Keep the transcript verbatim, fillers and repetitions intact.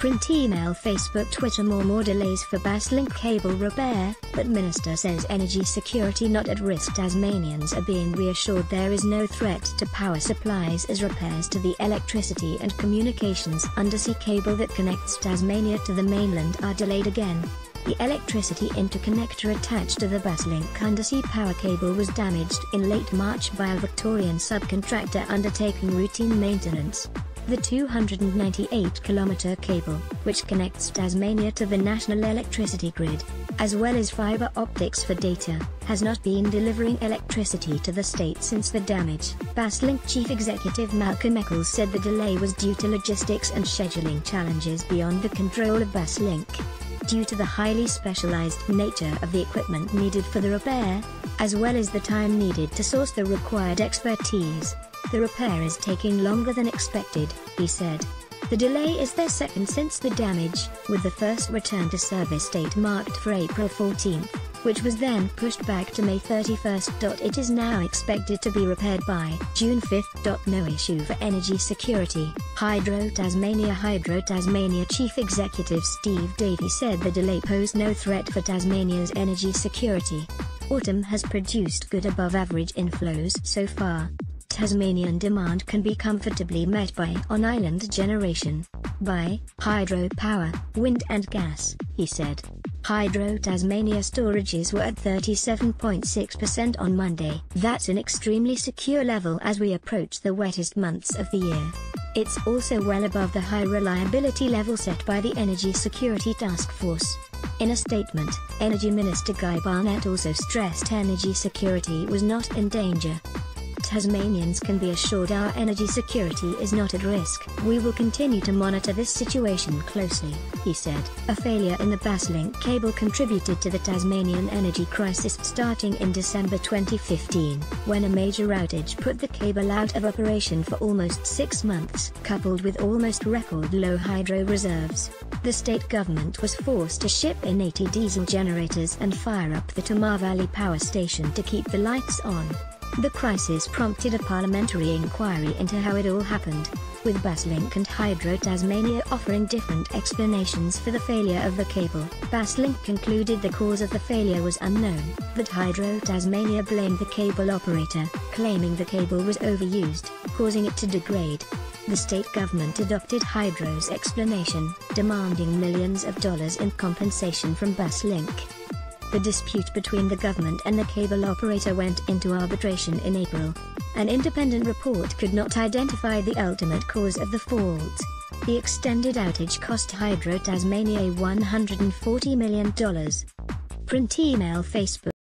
print email, Facebook, Twitter. More more delays for Basslink cable repair, but Minister says energy security not at risk. Tasmanians are being reassured there is no threat to power supplies as repairs to the electricity and communications undersea cable that connects Tasmania to the mainland are delayed again. The electricity interconnector attached to the Basslink undersea power cable was damaged in late March by a Victorian subcontractor undertaking routine maintenance. The two hundred ninety-eight kilometre cable, which connects Tasmania to the national electricity grid, as well as fibre optics for data, has not been delivering electricity to the state since the damage. Basslink Chief Executive Malcolm Eccles said the delay was due to logistics and scheduling challenges beyond the control of Basslink. Due to the highly specialized nature of the equipment needed for the repair, as well as the time needed to source the required expertise, the repair is taking longer than expected, he said. The delay is their second since the damage, with the first return to service date marked for April fourteenth, which was then pushed back to May thirty-first. It is now expected to be repaired by June fifth. No issue for energy security. Hydro Tasmania Hydro Tasmania Chief Executive Steve Davy said the delay posed no threat for Tasmania's energy security. Autumn has produced good above-average inflows so far. Tasmanian demand can be comfortably met by on-island generation, by hydropower, wind and gas, he said. Hydro Tasmania storages were at thirty-seven point six percent on Monday. That's an extremely secure level as we approach the wettest months of the year. It's also well above the high reliability level set by the Energy Security Task Force. In a statement, Energy Minister Guy Barnett also stressed energy security was not in danger. Tasmanians can be assured our energy security is not at risk. We will continue to monitor this situation closely, he said. A failure in the Basslink cable contributed to the Tasmanian energy crisis starting in December twenty fifteen, when a major outage put the cable out of operation for almost six months. Coupled with almost record low hydro reserves, the state government was forced to ship in eighty diesel generators and fire up the Tamar Valley Power Station to keep the lights on. The crisis prompted a parliamentary inquiry into how it all happened, with Basslink and Hydro Tasmania offering different explanations for the failure of the cable. Basslink concluded the cause of the failure was unknown, that Hydro Tasmania blamed the cable operator, claiming the cable was overused, causing it to degrade. The state government adopted Hydro's explanation, demanding millions of dollars in compensation from Basslink. The dispute between the government and the cable operator went into arbitration in April. An independent report could not identify the ultimate cause of the fault. The extended outage cost Hydro Tasmania one hundred forty million dollars. Print email Facebook.